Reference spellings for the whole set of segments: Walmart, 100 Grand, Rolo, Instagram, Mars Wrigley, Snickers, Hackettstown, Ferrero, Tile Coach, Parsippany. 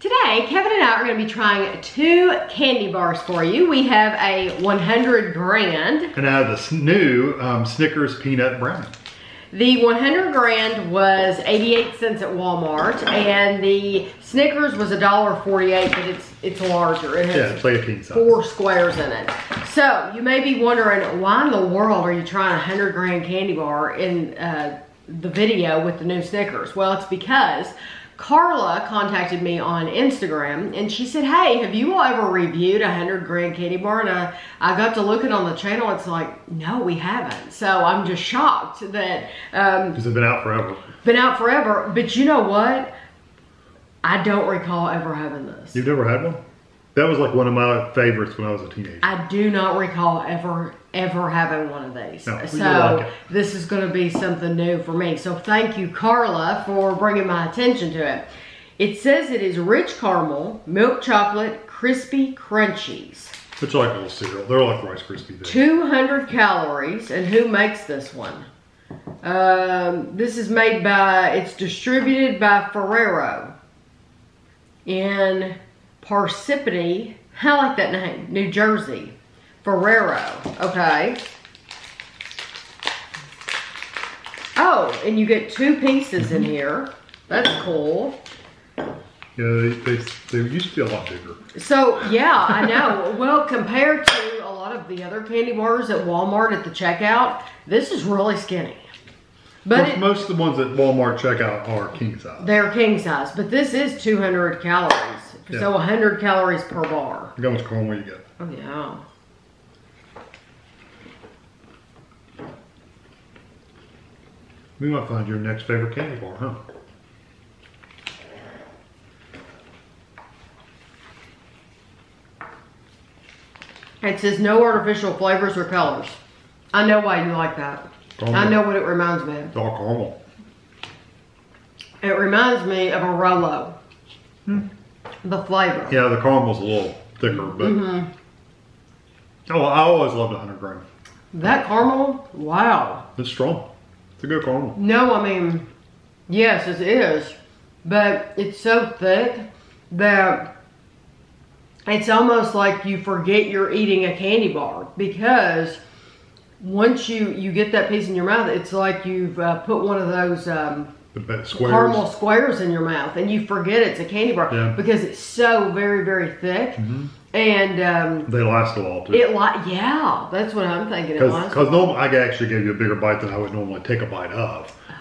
Today, Kevin and I are going to be trying two candy bars for you. We have a 100 Grand. And I have this new Snickers peanut brownie. The 100 Grand was 88 cents at Walmart, and the Snickers was $1.48, but it's larger. It has it's like a king size. 4 squares in it. So, you may be wondering, why in the world are you trying a 100 Grand candy bar in the video with the new Snickers? Well, it's because Carla contacted me on Instagram and she said, hey, have you all ever reviewed a 100 Grand candy bar? And I got to look it on the channel. It's like, no, we haven't. So I'm just shocked that because it's been out forever. But you know what? I don't recall ever having this. You've never had one? That was like one of my favorites when I was a teenager. I do not recall ever having one of these. No, so like this is going to be something new for me. So thank you, Carla, for bringing my attention to it. It says it is rich caramel, milk chocolate, crispy crunchies. It's like a little cereal. They're like Rice Krispie things. 200 calories. And who makes this one? This is made by, it's distributed by Ferrero in Parsippany, I like that name, New Jersey. Ferrero, okay. Oh, and you get 2 pieces in here. That's cool. Yeah, they used to be a lot bigger. So, yeah, I know. Well, compared to a lot of the other candy bars at Walmart at the checkout, this is really skinny. But most of the ones at Walmart checkout are king size. They're king size, but this is 200 calories. Yeah. So 100 calories per bar. Look how much caramel you get. Oh, yeah. We might find your next favorite candy bar, huh? It says no artificial flavors or colors. I know why you like that. Caramel. I know what it reminds me of. It's all caramel. It reminds me of a Rolo. Hmm. The flavor. Yeah, the caramel's a little thicker, but oh, I always loved 100 Grand. That caramel, wow. It's strong. It's a good caramel. No, I mean, yes, it is, but it's so thick that it's almost like you forget you're eating a candy bar, because once you get that piece in your mouth, it's like you've put one of those caramel squares in your mouth, and you forget it's a candy bar because it's so very, very thick, and they last a while too. Yeah, that's what I'm thinking. Because normally I actually gave you a bigger bite than I would normally take a bite of. Oh,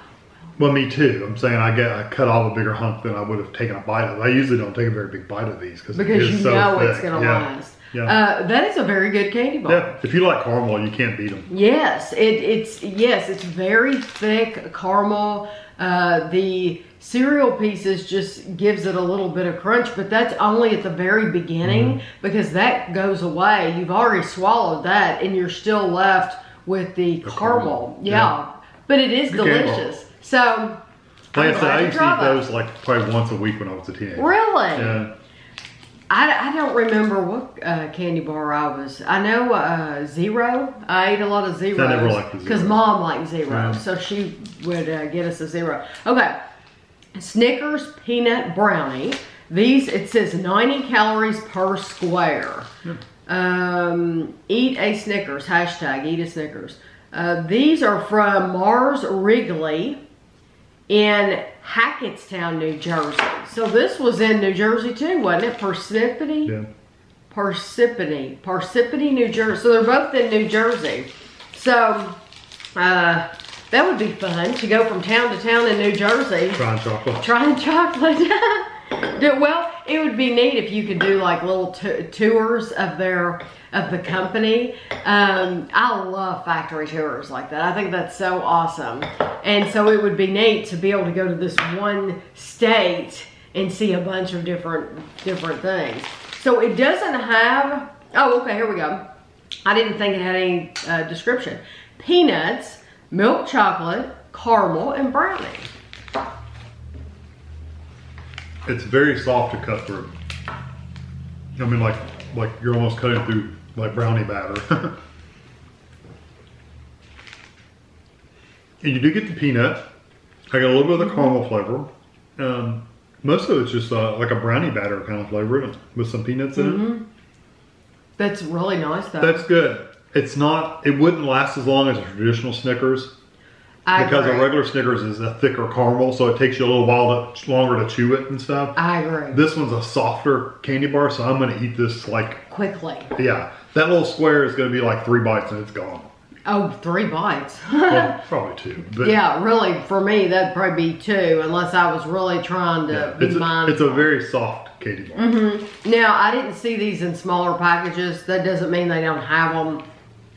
well, me too. I'm saying I cut off a bigger hunk than I would have taken a bite of. I usually don't take a very big bite of these because you know it's gonna last. Yeah. That is a very good candy bar. Yeah. If you like caramel, you can't beat them. Yes, it's very thick caramel. The cereal pieces just gives it a little bit of crunch, but that's only at the very beginning because that goes away. You've already swallowed that, and you're still left with the caramel. Yeah, but it is delicious. So, like I said, I used to eat those like probably once a week when I was a teenager. Really? Yeah. I don't remember what candy bar I was. I know Zero. I ate a lot of Zeros. I never liked the Zeros. Because Mom liked Zeros. Right. So she would get us a Zero. Okay. Snickers peanut brownie. These, it says 90 calories per square. Yep. Eat a Snickers. Hashtag eat a Snickers. These are from Mars Wrigley in Hackettstown, New Jersey. So this was in New Jersey too, wasn't it? Parsippany? Yeah. Parsippany. Parsippany, New Jersey. So they're both in New Jersey. So that would be fun to go from town to town in New Jersey. Trying chocolate. Trying chocolate. Well, it would be neat if you could do like little tours of the company. I love factory tours like that. I think that's so awesome. And so it would be neat to be able to go to this one state and see a bunch of different things. So it doesn't have, oh, okay, here we go. I didn't think it had any description. Peanuts, milk chocolate, caramel, and brownie. It's very soft to cut through. I mean, like you're almost cutting through like brownie batter. And you do get the peanut. I got a little bit of the caramel flavor. Most of it's just like a brownie batter kind of flavor with some peanuts in it. That's really nice though. That's good. It's not, it wouldn't last as long as a traditional Snickers. Because a regular Snickers is a thicker caramel, so it takes you a little while longer to chew it and stuff. I agree. This one's a softer candy bar, so I'm going to eat this like... quickly. Yeah. That little square is going to be like 3 bites and it's gone. Oh, 3 bites. Well, probably 2. But yeah, really, for me, that'd probably be 2, unless I was really trying to be mindful. It's a very soft candy bar. Now, I didn't see these in smaller packages. That doesn't mean they don't have them.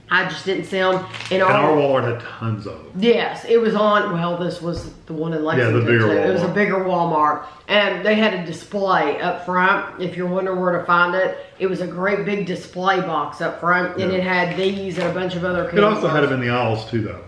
I just didn't see them. And our Walmart had tons of them. Yes, it was on, well, this was the one in Lexington. Yeah, the bigger Walmart. It was a bigger Walmart. And they had a display up front. If you're wondering where to find it, it was a great big display box up front. And it had these and a bunch of other candy. It also had them in the aisles too, though.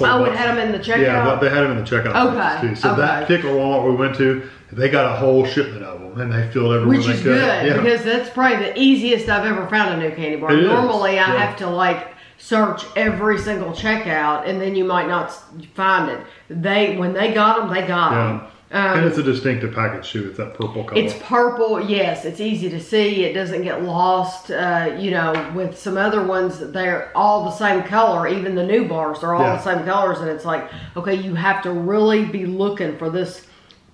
Oh, it had them in the checkout? Yeah, they had them in the checkout too. So that particular Walmart we went to, they got a whole shipment of them, and they filled everywhere they could. Which is good, because that's probably the easiest I've ever found a new candy bar. Normally, I have to like search every single checkout, and then you might not find it. When they got them, they got them. And it's a distinctive package too. It's that purple color. It's purple, yes. It's easy to see. It doesn't get lost. You know, with some other ones, they're all the same color. Even the new bars are all the same colors, and it's like, okay, you have to really be looking for this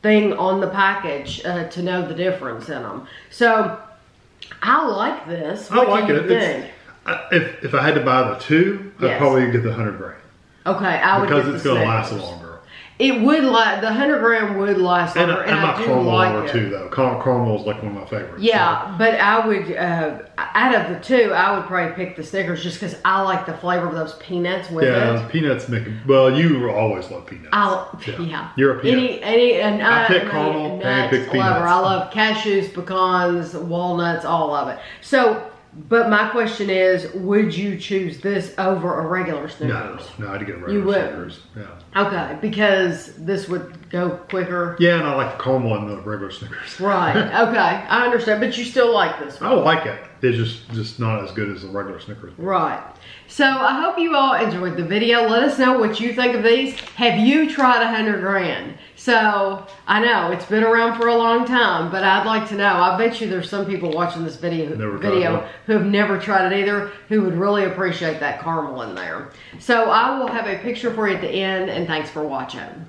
thing on the package to know the difference in them. So I like this. What I like it. Think? If I had to buy the 2, I'd probably get the 100 grand. Okay, I would get the 6. Because it's going to last longer. It would last, the 100 grand would last longer, and I do like it. Too, though. Caramel is like one of my favorites. Yeah, so. But I would, out of the 2, I would probably pick the Snickers just because I like the flavor of those peanuts with it. Yeah, peanuts make it, well, you always love peanuts. You're a peanut. I pick caramel and I pick peanuts. I love cashews, pecans, walnuts, all of it. So, but my question is, would you choose this over a regular Snickers? No, I'd get a regular Snickers. Yeah. Okay, because this would go quicker. Yeah, and I like the caramel in the regular Snickers. Right. Okay, I understand, but you still like this one. I like it. It's just not as good as the regular Snickers. Right. So I hope you all enjoyed the video. Let us know what you think of these. Have you tried 100 Grand? So, I know, it's been around for a long time, but I'd like to know. I bet you there's some people watching this video who have never tried it either, who would really appreciate that caramel in there. So, I will have a picture for you at the end, and thanks for watching.